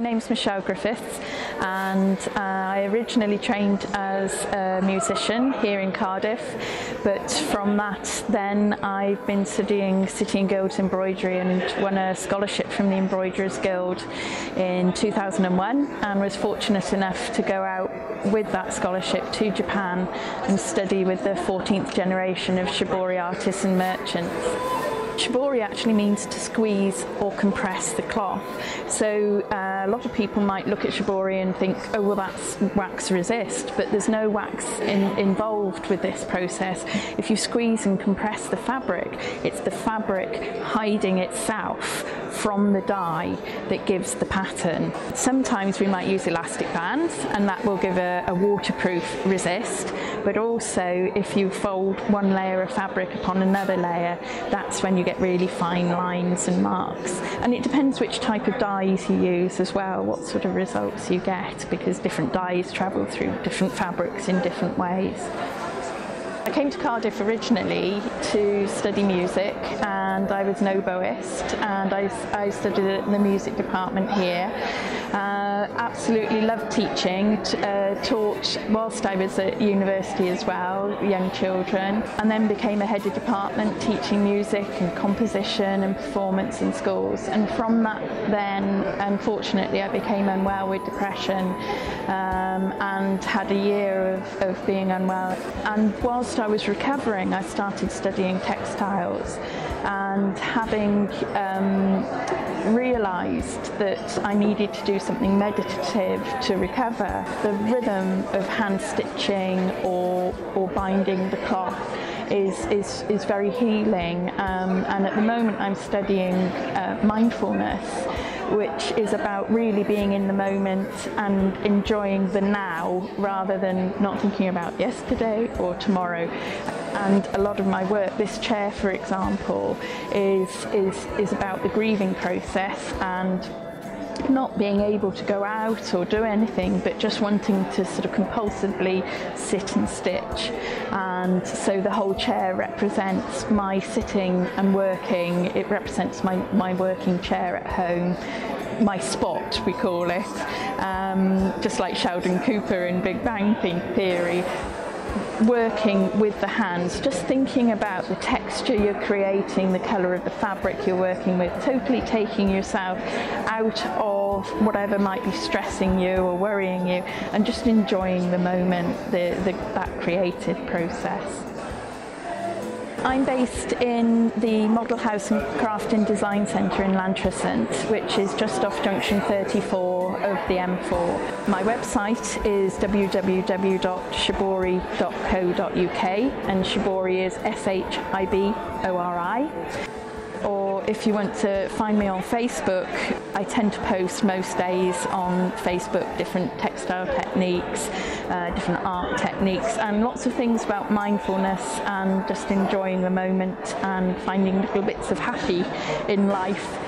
My name's Michelle Griffiths and I originally trained as a musician here in Cardiff, but from that then I've been studying City and Guilds embroidery and won a scholarship from the Embroiderers Guild in 2001 and was fortunate enough to go out with that scholarship to Japan and study with the 14th generation of Shibori artists and merchants. Shibori actually means to squeeze or compress the cloth. So a lot of people might look at Shibori and think, oh, well, that's wax resist, but there's no wax involved with this process. If you squeeze and compress the fabric, it's the fabric hiding itself from the dye that gives the pattern. Sometimes we might use elastic bands, and that will give a waterproof resist, but also if you fold one layer of fabric upon another layer, that's when you get really fine lines and marks. And it depends which type of dyes you use as well, what sort of results you get, because different dyes travel through different fabrics in different ways. I came to Cardiff originally to study music, and I was an oboist, and I studied in the music department here. Absolutely loved teaching, taught whilst I was at university as well, young children, and then became a head of department teaching music and composition and performance in schools. And from that then, unfortunately, I became unwell with depression and had a year of being unwell. And whilst I was recovering, I started studying textiles, and having realised that I needed to do something meditative to recover, the rhythm of hand stitching or binding the cloth is very healing, and at the moment I'm studying mindfulness, which is about really being in the moment and enjoying the now rather than not thinking about yesterday or tomorrow. And a lot of my work, this chair for example, is about the grieving process and not being able to go out or do anything, but just wanting to sort of compulsively sit and stitch. And so the whole chair represents my sitting and working. It represents my working chair at home, my spot we call it, just like Sheldon Cooper in Big Bang Theory. Working with the hands, just thinking about the texture you're creating, the colour of the fabric you're working with, totally taking yourself out of whatever might be stressing you or worrying you and just enjoying the moment, that creative process. I'm based in the Model House and Craft and Design Centre in Llantrisant, which is just off junction 34 of the M4. My website is www.shibori.co.uk, and Shibori is S-H-I-B-O-R-I. Or if you want to find me on Facebook, I tend to post most days on Facebook different textile techniques, different art techniques, and lots of things about mindfulness and just enjoying the moment and finding little bits of happy in life.